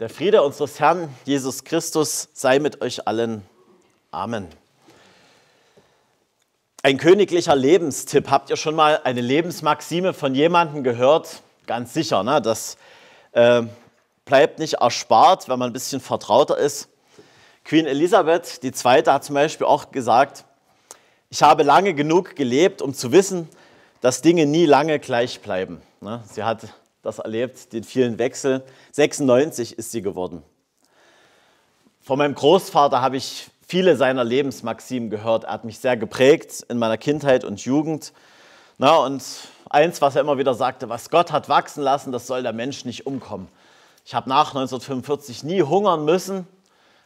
Der Friede unseres Herrn Jesus Christus sei mit euch allen. Amen. Ein königlicher Lebenstipp. Habt ihr schon mal eine Lebensmaxime von jemandem gehört? Ganz sicher, ne? Das bleibt nicht erspart, wenn man ein bisschen vertrauter ist. Queen Elisabeth II. Hat zum Beispiel auch gesagt, ich habe lange genug gelebt, um zu wissen, dass Dinge nie lange gleich bleiben. Ne? Sie hat das erlebt, den vielen Wechsel. 96 ist sie geworden. Von meinem Großvater habe ich viele seiner Lebensmaximen gehört. Er hat mich sehr geprägt in meiner Kindheit und Jugend. Na, und eins, was er immer wieder sagte, was Gott hat wachsen lassen, das soll der Mensch nicht umkommen. Ich habe nach 1945 nie hungern müssen.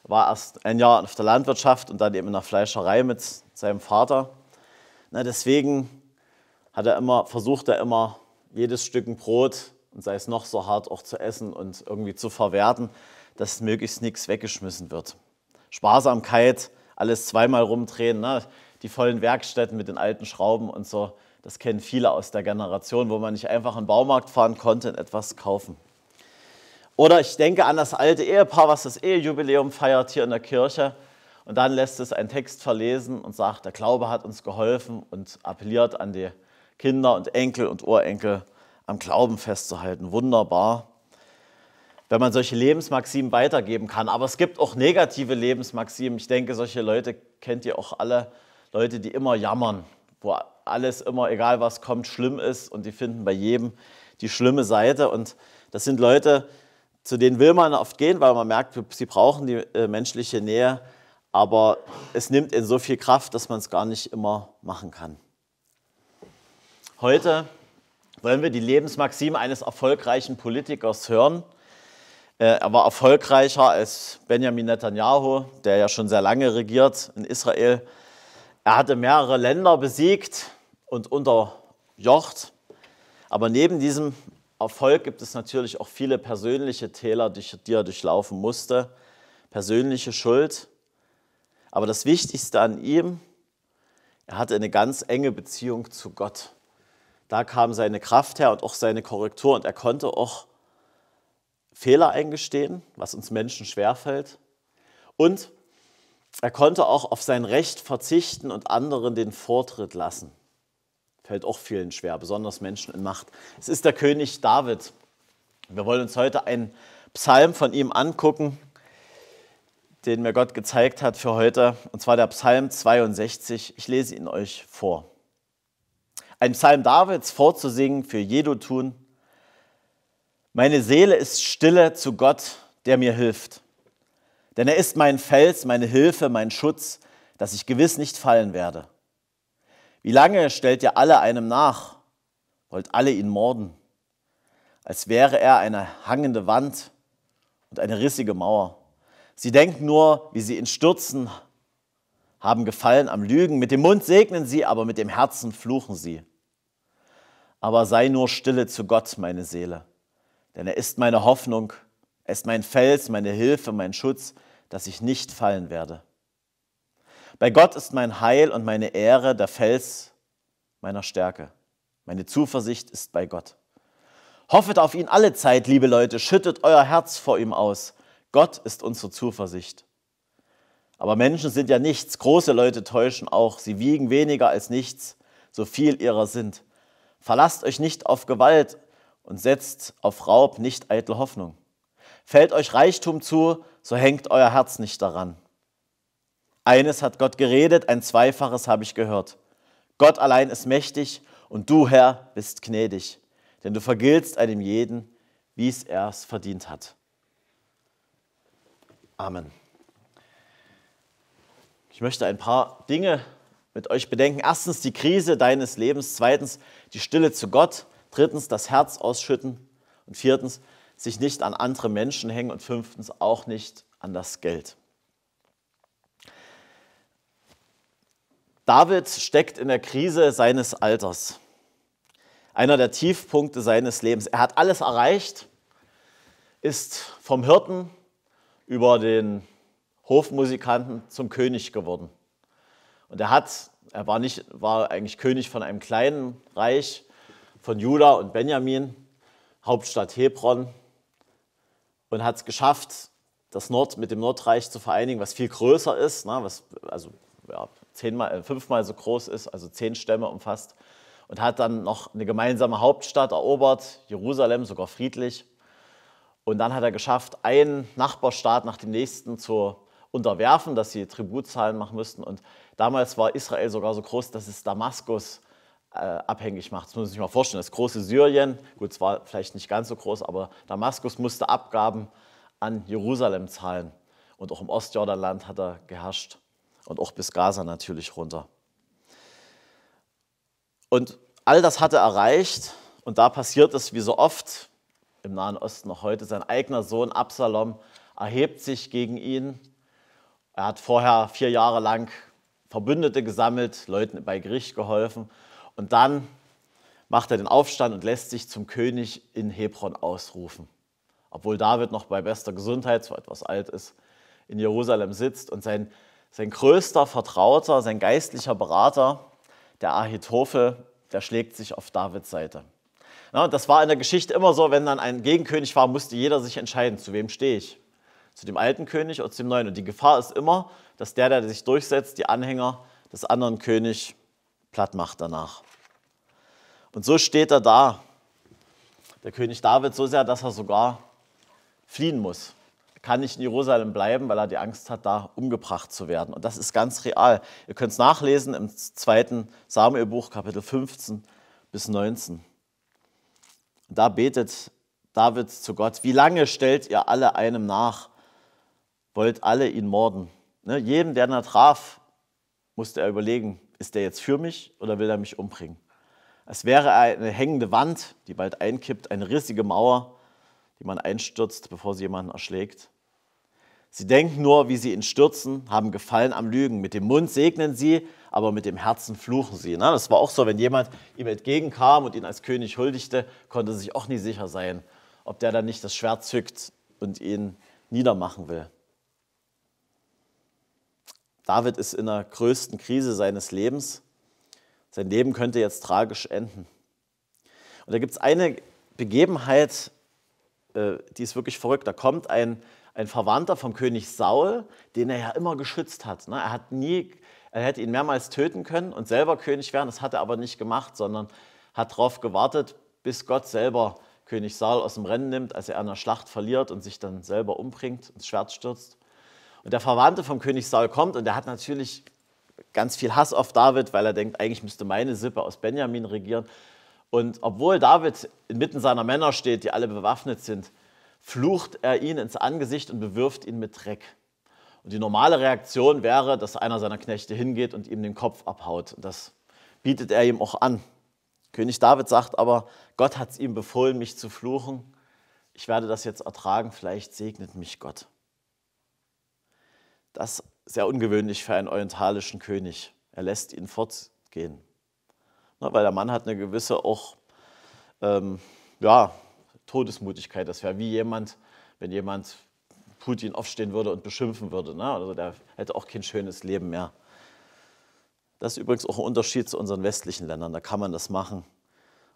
War erst ein Jahr auf der Landwirtschaft und dann eben in der Fleischerei mit seinem Vater. Na, deswegen hat er immer, versucht er immer, jedes Stück Brot, und sei es noch so hart, auch zu essen und irgendwie zu verwerten, dass möglichst nichts weggeschmissen wird. Sparsamkeit, alles zweimal rumdrehen, ne? Die vollen Werkstätten mit den alten Schrauben und so, das kennen viele aus der Generation, wo man nicht einfach in den Baumarkt fahren konnte und etwas kaufen. Oder ich denke an das alte Ehepaar, was das Ehejubiläum feiert hier in der Kirche und dann lässt es einen Text verlesen und sagt, der Glaube hat uns geholfen und appelliert an die Kinder und Enkel und Urenkel am Glauben festzuhalten. Wunderbar, wenn man solche Lebensmaximen weitergeben kann. Aber es gibt auch negative Lebensmaximen. Ich denke, solche Leute kennt ihr auch alle. Leute, die immer jammern, wo alles immer, egal was kommt, schlimm ist. Und die finden bei jedem die schlimme Seite. Und das sind Leute, zu denen will man oft gehen, weil man merkt, sie brauchen die menschliche Nähe. Aber es nimmt ihnen so viel Kraft, dass man es gar nicht immer machen kann. Heute wollen wir die Lebensmaxime eines erfolgreichen Politikers hören. Er war erfolgreicher als Benjamin Netanyahu, der ja schon sehr lange regiert in Israel. Er hatte mehrere Länder besiegt und unterjocht. Aber neben diesem Erfolg gibt es natürlich auch viele persönliche Täler, die er durchlaufen musste. Persönliche Schuld. Aber das Wichtigste an ihm, er hatte eine ganz enge Beziehung zu Gott. Da kam seine Kraft her und auch seine Korrektur. Und er konnte auch Fehler eingestehen, was uns Menschen schwerfällt. Und er konnte auch auf sein Recht verzichten und anderen den Vortritt lassen. Fällt auch vielen schwer, besonders Menschen in Macht. Es ist der König David. Wir wollen uns heute einen Psalm von ihm angucken, den mir Gott gezeigt hat für heute. Und zwar der Psalm 62. Ich lese ihn euch vor. Ein Psalm Davids vorzusingen für Jedotun. Meine Seele ist stille zu Gott, der mir hilft. Denn er ist mein Fels, meine Hilfe, mein Schutz, dass ich gewiss nicht fallen werde. Wie lange stellt ihr alle einem nach, wollt alle ihn morden? Als wäre er eine hangende Wand und eine rissige Mauer. Sie denken nur, wie sie ihn stürzen, haben Gefallen am Lügen. Mit dem Mund segnen sie, aber mit dem Herzen fluchen sie. Aber sei nur stille zu Gott, meine Seele, denn er ist meine Hoffnung, er ist mein Fels, meine Hilfe, mein Schutz, dass ich nicht fallen werde. Bei Gott ist mein Heil und meine Ehre, der Fels meiner Stärke. Meine Zuversicht ist bei Gott. Hoffet auf ihn alle Zeit, liebe Leute, schüttet euer Herz vor ihm aus. Gott ist unsere Zuversicht. Aber Menschen sind ja nichts, große Leute täuschen auch, sie wiegen weniger als nichts, so viel ihrer sind. Verlasst euch nicht auf Gewalt und setzt auf Raub nicht eitle Hoffnung. Fällt euch Reichtum zu, so hängt euer Herz nicht daran. Eines hat Gott geredet, ein Zweifaches habe ich gehört. Gott allein ist mächtig und du, Herr, bist gnädig, denn du vergiltst einem jeden, wie es er's verdient hat. Amen. Ich möchte ein paar Dinge mit euch bedenken. Erstens die Krise deines Lebens, zweitens die Stille zu Gott, drittens das Herz ausschütten und viertens sich nicht an andere Menschen hängen und fünftens auch nicht an das Geld. David steckt in der Krise seines Alters, einer der Tiefpunkte seines Lebens. Er hat alles erreicht, ist vom Hirten über den Hofmusikanten zum König geworden. Und er war eigentlich König von einem kleinen Reich, von Juda und Benjamin, Hauptstadt Hebron. und hat es geschafft, das mit dem Nordreich zu vereinigen, was viel größer ist, ne, was also ja, fünfmal so groß ist, also 10 Stämme umfasst, und hat dann noch eine gemeinsame Hauptstadt erobert, Jerusalem, sogar friedlich. Und dann hat er geschafft, einen Nachbarstaat nach dem nächsten zu unterwerfen, dass sie Tributzahlen machen müssten. Und damals war Israel sogar so groß, dass es Damaskus abhängig macht. Das muss man sich mal vorstellen. Das große Syrien, gut, es war vielleicht nicht ganz so groß, aber Damaskus musste Abgaben an Jerusalem zahlen. Und auch im Ostjordanland hat er geherrscht. Und auch bis Gaza natürlich runter. Und all das hat er erreicht. Und da passiert es, wie so oft im Nahen Osten noch heute, sein eigener Sohn Absalom erhebt sich gegen ihn. Er hat vorher 4 Jahre lang Verbündete gesammelt, Leuten bei Gericht geholfen. Und dann macht er den Aufstand und lässt sich zum König in Hebron ausrufen. Obwohl David noch bei bester Gesundheit, zwar etwas alt ist, in Jerusalem sitzt. Und sein größter Vertrauter, sein geistlicher Berater, der Ahithophel, der schlägt sich auf Davids Seite. Ja, und das war in der Geschichte immer so, wenn dann ein Gegenkönig war, musste jeder sich entscheiden, zu wem stehe ich? Zu dem alten König oder zu dem neuen? Und die Gefahr ist immer, dass der sich durchsetzt, die Anhänger des anderen Königs platt macht danach. Und so steht er da, der König David, so sehr, dass er sogar fliehen muss. Er kann nicht in Jerusalem bleiben, weil er die Angst hat, da umgebracht zu werden. Und das ist ganz real. Ihr könnt es nachlesen im 2. Samuelbuch, Kapitel 15 bis 19. Da betet David zu Gott: Wie lange stellt ihr alle einem nach? Wollt alle ihn morden? Ne? Jedem, der ihn traf, musste er überlegen, ist der jetzt für mich oder will er mich umbringen? Es wäre eine hängende Wand, die bald einkippt, eine rissige Mauer, die man einstürzt, bevor sie jemanden erschlägt. Sie denken nur, wie sie ihn stürzen, haben Gefallen am Lügen. Mit dem Mund segnen sie, aber mit dem Herzen fluchen sie. Na, das war auch so, wenn jemand ihm entgegenkam und ihn als König huldigte, konnte er sich auch nie sicher sein, ob der dann nicht das Schwert zückt und ihn niedermachen will. David ist in der größten Krise seines Lebens. Sein Leben könnte jetzt tragisch enden. Und da gibt es eine Begebenheit, die ist wirklich verrückt. Da kommt ein Verwandter vom König Saul, den er ja immer geschützt hat. Er hätte ihn mehrmals töten können und selber König werden. Das hat er aber nicht gemacht, sondern hat darauf gewartet, bis Gott selber König Saul aus dem Rennen nimmt, als er an der Schlacht verliert und sich dann selber umbringt, ins Schwert stürzt. Und der Verwandte vom König Saul kommt und der hat natürlich ganz viel Hass auf David, weil er denkt, eigentlich müsste meine Sippe aus Benjamin regieren. Und obwohl David inmitten seiner Männer steht, die alle bewaffnet sind, flucht er ihn ins Angesicht und bewirft ihn mit Dreck. Und die normale Reaktion wäre, dass einer seiner Knechte hingeht und ihm den Kopf abhaut. Und das bietet er ihm auch an. König David sagt aber, Gott hat es ihm befohlen, mich zu fluchen. Ich werde das jetzt ertragen, vielleicht segnet mich Gott. Das ist sehr ungewöhnlich für einen orientalischen König. Er lässt ihn fortgehen. Na, weil der Mann hat eine gewisse auch, Todesmutigkeit. Das wäre wie jemand, wenn jemand Putin aufstehen würde und beschimpfen würde. Ne? Also der hätte auch kein schönes Leben mehr. Das ist übrigens auch ein Unterschied zu unseren westlichen Ländern. Da kann man das machen,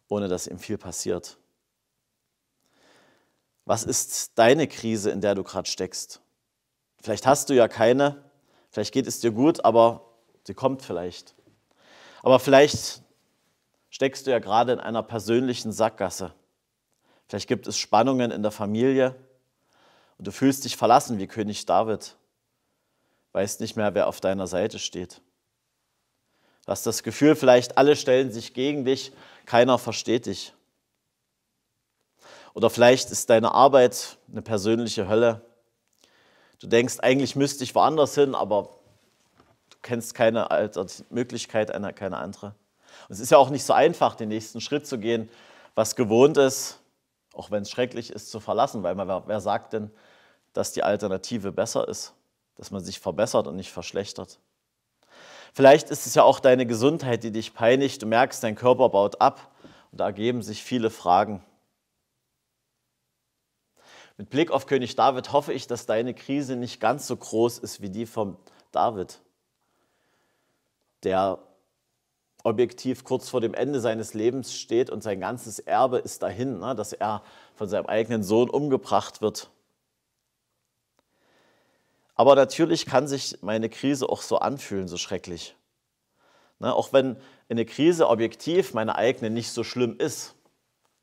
ohne dass ihm viel passiert. Was ist deine Krise, in der du gerade steckst? Vielleicht hast du ja keine, vielleicht geht es dir gut, aber sie kommt vielleicht. Aber vielleicht steckst du ja gerade in einer persönlichen Sackgasse. Vielleicht gibt es Spannungen in der Familie und du fühlst dich verlassen wie König David. Weißt nicht mehr, wer auf deiner Seite steht. Du hast das Gefühl, vielleicht alle stellen sich gegen dich, keiner versteht dich. Oder vielleicht ist deine Arbeit eine persönliche Hölle. Du denkst, eigentlich müsste ich woanders hin, aber du kennst keine Möglichkeit, keine andere. Und es ist ja auch nicht so einfach, den nächsten Schritt zu gehen, was gewohnt ist, auch wenn es schrecklich ist, zu verlassen, weil wer sagt denn, dass die Alternative besser ist, dass man sich verbessert und nicht verschlechtert. Vielleicht ist es ja auch deine Gesundheit, die dich peinigt, du merkst, dein Körper baut ab und da ergeben sich viele Fragen. Mit Blick auf König David hoffe ich, dass deine Krise nicht ganz so groß ist wie die von David, der objektiv kurz vor dem Ende seines Lebens steht und sein ganzes Erbe ist dahin, dass er von seinem eigenen Sohn umgebracht wird. Aber natürlich kann sich meine Krise auch so anfühlen, so schrecklich. Ne? Auch wenn eine Krise objektiv meine eigene nicht so schlimm ist.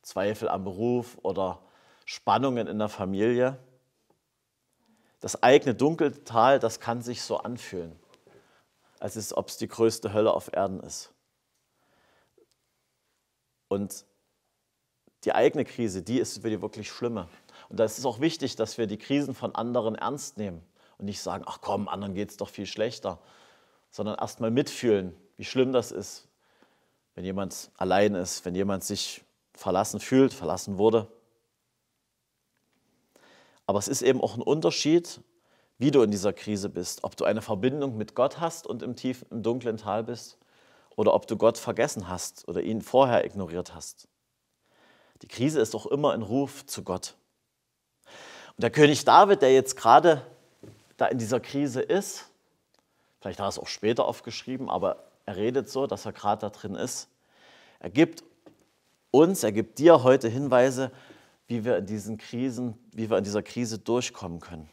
Zweifel am Beruf oder Spannungen in der Familie. Das eigene Dunkeltal, das kann sich so anfühlen, als ob es die größte Hölle auf Erden ist. Und die eigene Krise, die ist für die wirklich schlimme. Und da ist es auch wichtig, dass wir die Krisen von anderen ernst nehmen und nicht sagen, ach komm, anderen geht es doch viel schlechter, sondern erstmal mitfühlen, wie schlimm das ist, wenn jemand allein ist, wenn jemand sich verlassen fühlt, verlassen wurde. Aber es ist eben auch ein Unterschied, wie du in dieser Krise bist. Ob du eine Verbindung mit Gott hast und im dunklen Tal bist oder ob du Gott vergessen hast oder ihn vorher ignoriert hast. Die Krise ist auch immer ein Ruf zu Gott. Und der König David, der jetzt gerade da in dieser Krise ist, vielleicht hat er es auch später aufgeschrieben, aber er redet so, dass er gerade da drin ist. Er gibt uns, er gibt dir heute Hinweise, wie wir in dieser Krise durchkommen können.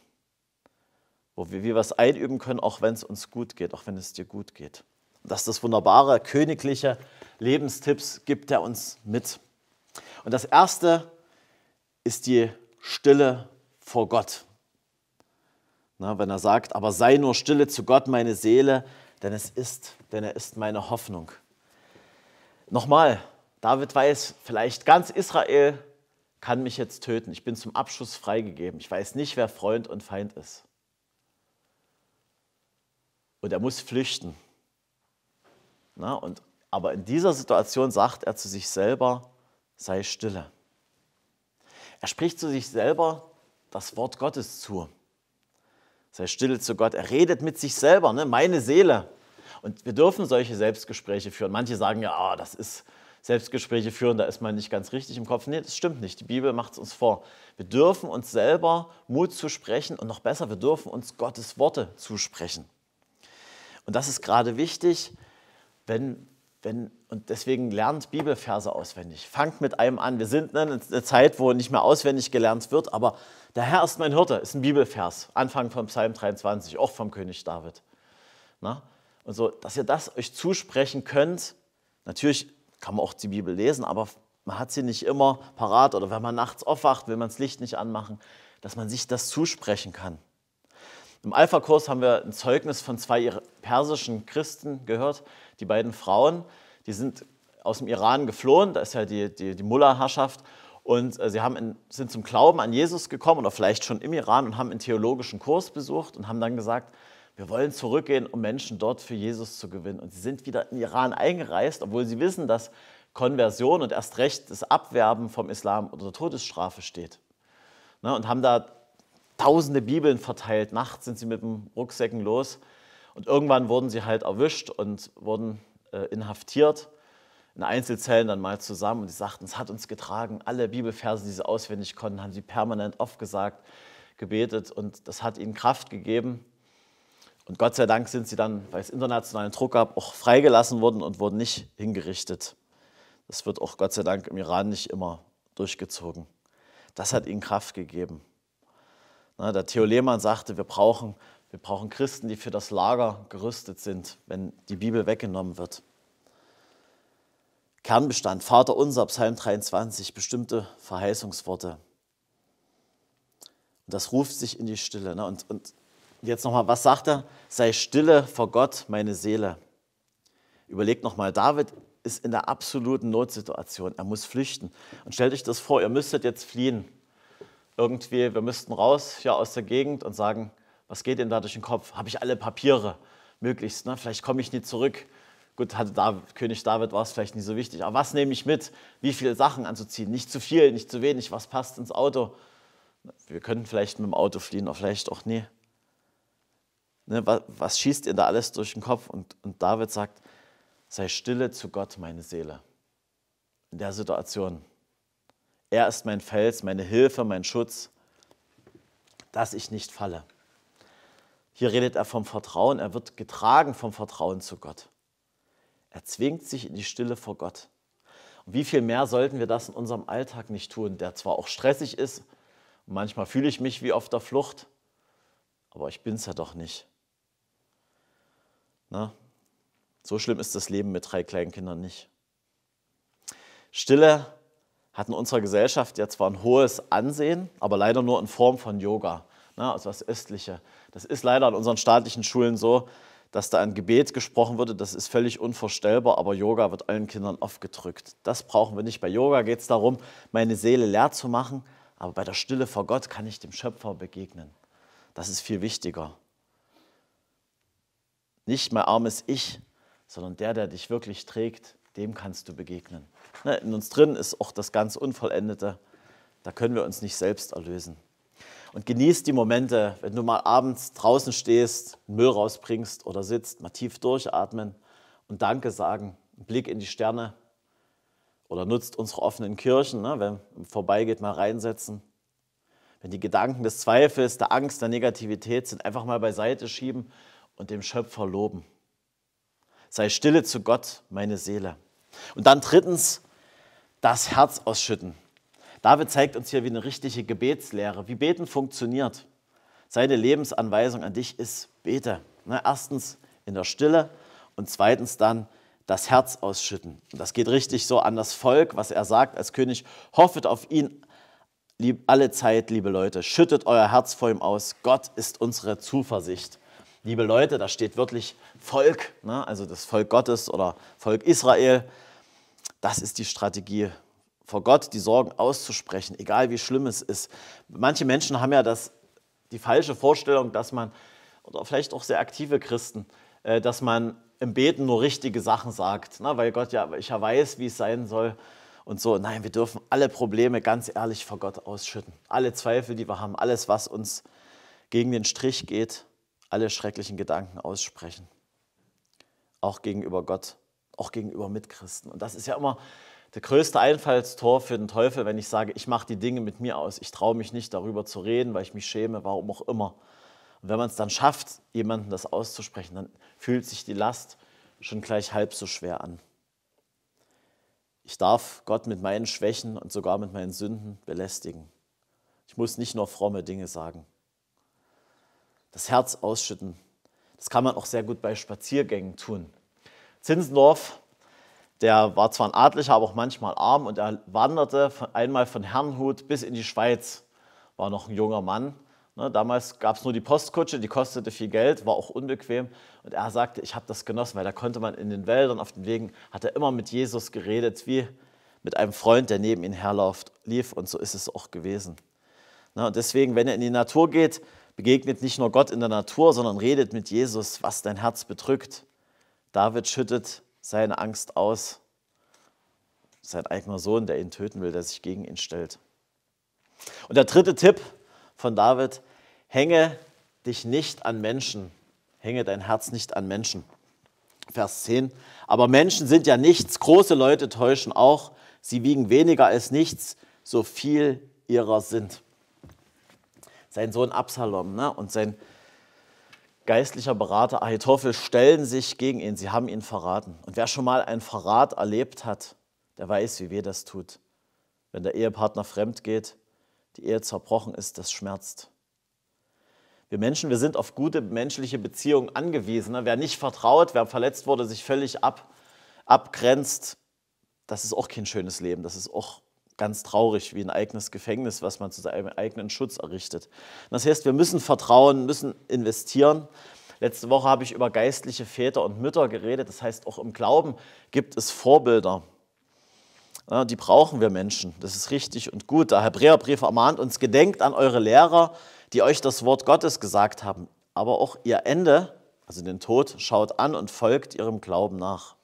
Wie wir es einüben können, auch wenn es uns gut geht, auch wenn es dir gut geht. Dass das wunderbare, königliche Lebenstipps gibt er uns mit. Und das Erste ist die Stille vor Gott. Na, wenn er sagt, aber sei nur stille zu Gott, meine Seele, denn er ist meine Hoffnung. Nochmal, David weiß, vielleicht ganz Israel kann mich jetzt töten. Ich bin zum Abschuss freigegeben. Ich weiß nicht, wer Freund und Feind ist. Und er muss flüchten. Aber in dieser Situation sagt er zu sich selber, sei stille. Er spricht zu sich selber das Wort Gottes zu. Sei stille zu Gott. Er redet mit sich selber, ne? Meine Seele. Und wir dürfen solche Selbstgespräche führen. Manche sagen ja, das ist... Selbstgespräche führen, da ist man nicht ganz richtig im Kopf. Nee, das stimmt nicht. Die Bibel macht es uns vor. Wir dürfen uns selber Mut zusprechen und noch besser, wir dürfen uns Gottes Worte zusprechen. Und das ist gerade wichtig, und deswegen lernt Bibelverse auswendig. Fangt mit einem an. Wir sind in einer Zeit, wo nicht mehr auswendig gelernt wird, aber der Herr ist mein Hirte, ist ein Bibelvers. Anfang vom Psalm 23, auch vom König David. Na? Und so, dass ihr das euch zusprechen könnt, natürlich kann man auch die Bibel lesen, aber man hat sie nicht immer parat oder wenn man nachts aufwacht, will man das Licht nicht anmachen, dass man sich das zusprechen kann. Im Alpha-Kurs haben wir ein Zeugnis von zwei persischen Christen gehört, die beiden Frauen, die sind aus dem Iran geflohen, da ist ja die Mullah-Herrschaft und sie sind zum Glauben an Jesus gekommen oder vielleicht schon im Iran und haben einen theologischen Kurs besucht und haben dann gesagt, wir wollen zurückgehen, um Menschen dort für Jesus zu gewinnen. Und sie sind wieder in den Iran eingereist, obwohl sie wissen, dass Konversion und erst recht das Abwerben vom Islam unter Todesstrafe steht. Und haben da tausende Bibeln verteilt. Nachts sind sie mit dem Rucksäcken los. Und irgendwann wurden sie halt erwischt und wurden inhaftiert. In Einzelzellen dann mal zusammen. Und sie sagten, es hat uns getragen. Alle Bibelverse, die sie auswendig konnten, haben sie permanent aufgesagt, gebetet. Und das hat ihnen Kraft gegeben. Und Gott sei Dank sind sie dann, weil es internationalen Druck gab, auch freigelassen worden und wurden nicht hingerichtet. Das wird auch Gott sei Dank im Iran nicht immer durchgezogen. Das hat ihnen Kraft gegeben. Der Theo Lehmann sagte, wir brauchen Christen, die für das Lager gerüstet sind, wenn die Bibel weggenommen wird. Kernbestand, Vater unser, Psalm 23, bestimmte Verheißungsworte. Und das ruft sich in die Stille. Und jetzt nochmal, was sagt er? Sei stille vor Gott, meine Seele. Überlegt nochmal, David ist in der absoluten Notsituation. Er muss flüchten. Und stellt euch das vor, ihr müsstet jetzt fliehen. Irgendwie, wir müssten raus hier aus der Gegend und sagen, was geht denn da durch den Kopf? Habe ich alle Papiere? Möglichst, ne? Vielleicht komme ich nie zurück. Gut, König David war es vielleicht nie so wichtig. Aber was nehme ich mit? Wie viele Sachen anzuziehen? Nicht zu viel, nicht zu wenig. Was passt ins Auto? Wir könnten vielleicht mit dem Auto fliehen, aber vielleicht auch nie. Was schießt ihr da alles durch den Kopf? Und David sagt, sei stille zu Gott, meine Seele. In der Situation. Er ist mein Fels, meine Hilfe, mein Schutz, dass ich nicht falle. Hier redet er vom Vertrauen. Er wird getragen vom Vertrauen zu Gott. Er zwingt sich in die Stille vor Gott. Und wie viel mehr sollten wir das in unserem Alltag nicht tun, der zwar auch stressig ist. Und manchmal fühle ich mich wie auf der Flucht. aber ich bin's ja doch nicht. Na? So schlimm ist das Leben mit 3 kleinen Kindern nicht. Stille hat in unserer Gesellschaft ja zwar ein hohes Ansehen, aber leider nur in Form von Yoga, na, also das Östliche. Das ist leider an unseren staatlichen Schulen so, dass da ein Gebet gesprochen wird, das ist völlig unvorstellbar, aber Yoga wird allen Kindern aufgedrückt. Das brauchen wir nicht. Bei Yoga geht es darum, meine Seele leer zu machen, aber bei der Stille vor Gott kann ich dem Schöpfer begegnen. Das ist viel wichtiger. Nicht mein armes Ich, sondern der dich wirklich trägt, dem kannst du begegnen. In uns drin ist auch das ganz Unvollendete. Da können wir uns nicht selbst erlösen. Und genieß die Momente, wenn du mal abends draußen stehst, Müll rausbringst oder sitzt, mal tief durchatmen und Danke sagen, einen Blick in die Sterne oder nutzt unsere offenen Kirchen, ne, wenn man vorbeigeht, mal reinsetzen. Wenn die Gedanken des Zweifels, der Angst, der Negativität sind, einfach mal beiseite schieben und dem Schöpfer loben. Sei stille zu Gott, meine Seele. Und dann 3. das Herz ausschütten. David zeigt uns hier, wie eine richtige Gebetslehre, wie Beten funktioniert. Seine Lebensanweisung an dich ist, bete. Na, 1. in der Stille und 2. dann das Herz ausschütten. Und das geht richtig so an das Volk, was er sagt als König. Hoffet auf ihn alle Zeit, liebe Leute. Schüttet euer Herz vor ihm aus. Gott ist unsere Zuversicht. Liebe Leute, da steht wörtlich Volk, ne? Also das Volk Gottes oder Volk Israel. Das ist die Strategie, vor Gott die Sorgen auszusprechen, egal wie schlimm es ist. Manche Menschen haben ja die falsche Vorstellung, dass man, oder vielleicht auch sehr aktive Christen, dass man im Beten nur richtige Sachen sagt, ne? Weil Gott ja weiß, wie es sein soll und so. Nein, wir dürfen alle Probleme ganz ehrlich vor Gott ausschütten. Alle Zweifel, die wir haben, alles, was uns gegen den Strich geht, alle schrecklichen Gedanken aussprechen. Auch gegenüber Gott, auch gegenüber Mitchristen. Und das ist ja immer der größte Einfallstor für den Teufel, wenn ich sage, ich mache die Dinge mit mir aus, ich traue mich nicht, darüber zu reden, weil ich mich schäme, warum auch immer. Und wenn man es dann schafft, jemandem das auszusprechen, dann fühlt sich die Last schon gleich halb so schwer an. Ich darf Gott mit meinen Schwächen und sogar mit meinen Sünden belästigen. Ich muss nicht nur fromme Dinge sagen. Das Herz ausschütten, das kann man auch sehr gut bei Spaziergängen tun. Zinsendorf, der war zwar ein Adliger, aber auch manchmal arm, und er wanderte einmal von Herrnhut bis in die Schweiz. War noch ein junger Mann. Damals gab es nur die Postkutsche, die kostete viel Geld, war auch unbequem. Und er sagte, ich habe das genossen, weil da konnte man in den Wäldern, auf den Wegen, hat er immer mit Jesus geredet, wie mit einem Freund, der neben ihm herlief. Und so ist es auch gewesen. Und deswegen, wenn er in die Natur geht, begegnet nicht nur Gott in der Natur, sondern redet mit Jesus, was dein Herz bedrückt. David schüttet seine Angst aus. Sein eigener Sohn, der ihn töten will, der sich gegen ihn stellt. Und der 3. Tipp von David, hänge dich nicht an Menschen, hänge dein Herz nicht an Menschen. Vers 10, aber Menschen sind ja nichts, große Leute täuschen auch, sie wiegen weniger als nichts, so viel ihrer sind. Sein Sohn Absalom, ne, und sein geistlicher Berater Ahithophel stellen sich gegen ihn, sie haben ihn verraten. Und wer schon mal einen Verrat erlebt hat, der weiß, wie weh das tut. Wenn der Ehepartner fremd geht, die Ehe zerbrochen ist, das schmerzt. Wir Menschen, wir sind auf gute menschliche Beziehungen angewiesen. Wer nicht vertraut, wer verletzt wurde, sich völlig abgrenzt, das ist auch kein schönes Leben, das ist auch ganz traurig, wie ein eigenes Gefängnis, was man zu seinem eigenen Schutz errichtet. Das heißt, wir müssen vertrauen, müssen investieren. Letzte Woche habe ich über geistliche Väter und Mütter geredet. Das heißt, auch im Glauben gibt es Vorbilder. Ja, die brauchen wir Menschen. Das ist richtig und gut. Der Hebräerbrief ermahnt uns, gedenkt an eure Lehrer, die euch das Wort Gottes gesagt haben. Aber auch ihr Ende, also den Tod, schaut an und folgt ihrem Glauben nach.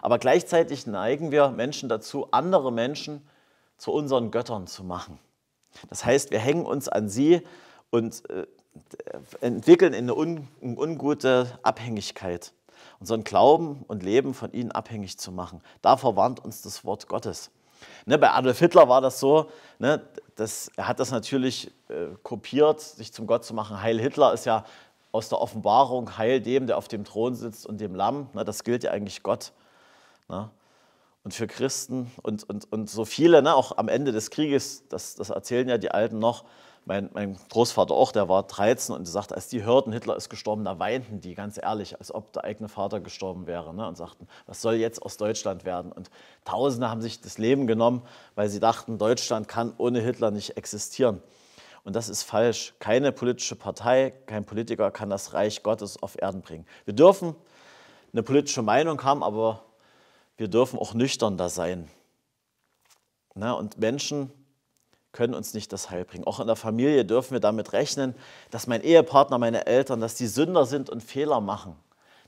Aber gleichzeitig neigen wir Menschen dazu, andere Menschen zu unseren Göttern zu machen. Das heißt, wir hängen uns an sie und entwickeln eine ungute Abhängigkeit. Unseren Glauben und Leben von ihnen abhängig zu machen. Davor warnt uns das Wort Gottes. Ne, bei Adolf Hitler war das so, ne, er hat das natürlich kopiert, sich zum Gott zu machen. Heil Hitler ist ja aus der Offenbarung, heil dem, der auf dem Thron sitzt und dem Lamm. Ne, das gilt ja eigentlich Gott. Ne? Und für Christen und so viele, ne, auch am Ende des Krieges, das erzählen ja die Alten noch, Mein Großvater auch, der war 13 und sagt, als die hörten, Hitler ist gestorben, da weinten die ganz ehrlich, als ob der eigene Vater gestorben wäre, ne? Und sagten, was soll jetzt aus Deutschland werden? Und Tausende haben sich das Leben genommen, weil sie dachten, Deutschland kann ohne Hitler nicht existieren. Und das ist falsch. Keine politische Partei, kein Politiker kann das Reich Gottes auf Erden bringen. Wir dürfen eine politische Meinung haben, aber wir dürfen auch nüchtern da sein. Na, und Menschen können uns nicht das Heil bringen. Auch in der Familie dürfen wir damit rechnen, dass mein Ehepartner, meine Eltern, dass die Sünder sind und Fehler machen.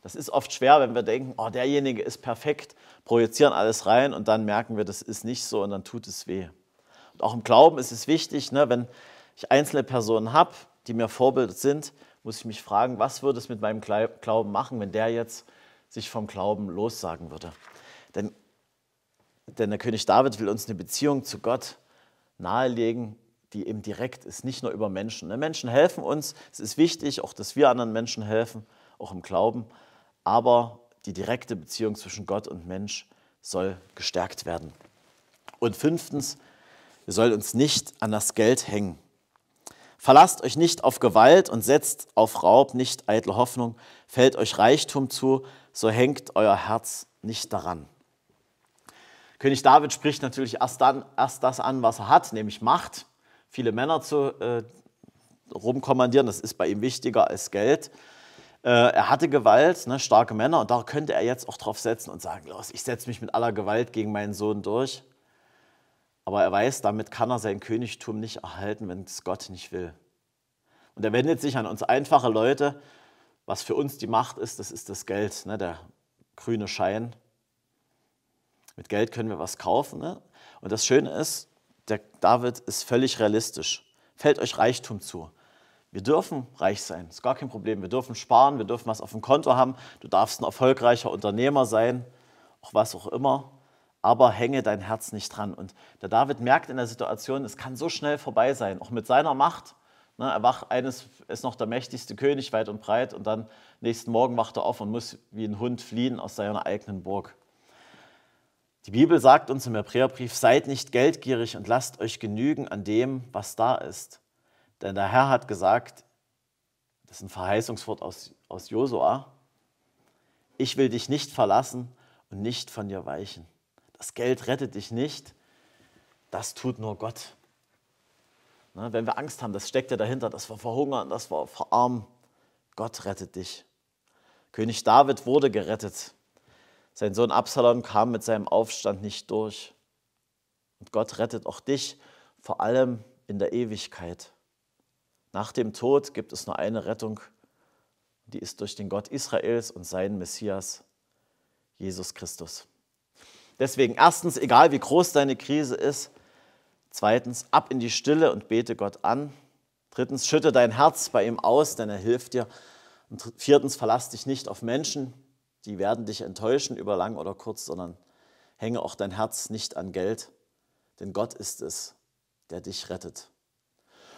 Das ist oft schwer, wenn wir denken, oh, derjenige ist perfekt, projizieren alles rein und dann merken wir, das ist nicht so und dann tut es weh. Und auch im Glauben ist es wichtig, ne, wenn ich einzelne Personen habe, die mir Vorbild sind, muss ich mich fragen, was würde es mit meinem Glauben machen, wenn der jetzt sich vom Glauben lossagen würde. Denn der König David will uns eine Beziehung zu Gott nahelegen, die eben direkt ist, nicht nur über Menschen. Menschen helfen uns, es ist wichtig, auch dass wir anderen Menschen helfen, auch im Glauben, aber die direkte Beziehung zwischen Gott und Mensch soll gestärkt werden. Und 5. Wir sollen uns nicht an das Geld hängen. Verlasst euch nicht auf Gewalt und setzt auf Raub nicht eitle Hoffnung. Fällt euch Reichtum zu, so hängt euer Herz nicht daran. König David spricht natürlich erst das an, was er hat, nämlich Macht. Viele Männer zu rumkommandieren, das ist bei ihm wichtiger als Geld. Er hatte Gewalt, ne, starke Männer, und da könnte er jetzt auch drauf setzen und sagen, los, ich setze mich mit aller Gewalt gegen meinen Sohn durch. Aber er weiß, damit kann er sein Königtum nicht erhalten, wenn es Gott nicht will. Und er wendet sich an uns einfache Leute. Was für uns die Macht ist das Geld, ne, der grüne Schein. Mit Geld können wir was kaufen. Ne? Und das Schöne ist, der David ist völlig realistisch. Fällt euch Reichtum zu. Wir dürfen reich sein, ist gar kein Problem. Wir dürfen sparen, wir dürfen was auf dem Konto haben. Du darfst ein erfolgreicher Unternehmer sein, auch was auch immer. Aber hänge dein Herz nicht dran. Und der David merkt in der Situation, es kann so schnell vorbei sein, auch mit seiner Macht. Ne, er wacht eines, ist noch der mächtigste König weit und breit, und dann nächsten Morgen wacht er auf und muss wie ein Hund fliehen aus seiner eigenen Burg. Die Bibel sagt uns im Hebräerbrief, seid nicht geldgierig und lasst euch genügen an dem, was da ist. Denn der Herr hat gesagt, das ist ein Verheißungswort aus Josua, ich will dich nicht verlassen und nicht von dir weichen. Das Geld rettet dich nicht, das tut nur Gott. Ne, wenn wir Angst haben, das steckt ja dahinter, dass wir verhungern, dass wir verarmen. Gott rettet dich. König David wurde gerettet. Sein Sohn Absalom kam mit seinem Aufstand nicht durch. Und Gott rettet auch dich, vor allem in der Ewigkeit. Nach dem Tod gibt es nur eine Rettung, die ist durch den Gott Israels und seinen Messias, Jesus Christus. Deswegen 1. egal wie groß deine Krise ist. 2. ab in die Stille und bete Gott an. 3. schütte dein Herz bei ihm aus, denn er hilft dir. Und 4. verlass dich nicht auf Menschen, die werden dich enttäuschen über lang oder kurz, sondern hänge auch dein Herz nicht an Geld, denn Gott ist es, der dich rettet.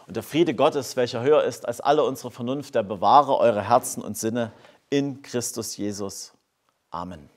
Und der Friede Gottes, welcher höher ist als alle unsere Vernunft, der bewahre eure Herzen und Sinne in Christus Jesus. Amen.